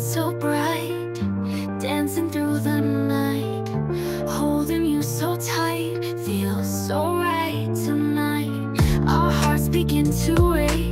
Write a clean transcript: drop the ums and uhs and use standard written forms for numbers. light so bright, dancing through the night, holding you so tight, feels so right tonight. Our hearts begin to race.